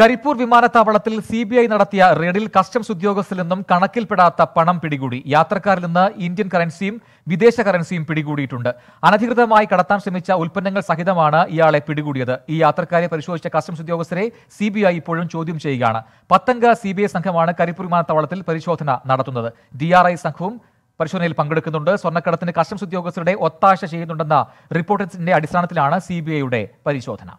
കരിപ്പൂർ വിമാനത്താവളത്തിൽ സിബിഐ നടത്തിയ റെയ്ഡിൽ കസ്റ്റംസ് ഉദ്യോഗസ്ഥരിൽ നിന്നും കണക്കിൽപ്പെടാത്ത പണം പിടികൂടി. യാത്രക്കാരിൽ നിന്ന് ഇന്ത്യൻ കറൻസിയും വിദേശ കറൻസിയും പിടികൂടിയിട്ടുണ്ട്. അനധികൃതമായി കടത്താൻ ശ്രമിച്ച ഉൽപ്പന്നങ്ങൾ സഹിതമാണ് ഇയാളെ പിടികൂടിയത്. ഈ യാത്രക്കാരെ പരിശോധിച്ച കസ്റ്റംസ് ഉദ്യോഗസ്ഥരെ സിബിഐ ഇപ്പോഴും ചോദ്യം ചെയ്യുകയാണ്. 10 അംഗ സിബിഐ സംഘമാണ് കരിപ്പൂർ വിമാനത്താവളത്തിൽ പരിശോധന നടത്തുന്നത്. DRI സംഘവും പരിശോധനയിൽ പങ്കെടുക്കുന്നുണ്ട്. സ്വർണ്ണക്കടത്തിന് കസ്റ്റംസ് ഉദ്യോഗസ്ഥരുടെ ഒത്താശ ചെയ്യുന്നുണ്ടെന്ന റിപ്പോർട്ടിന്റെ അടിസ്ഥാനത്തിലാണ് CBIയുടെ പരിശോധന.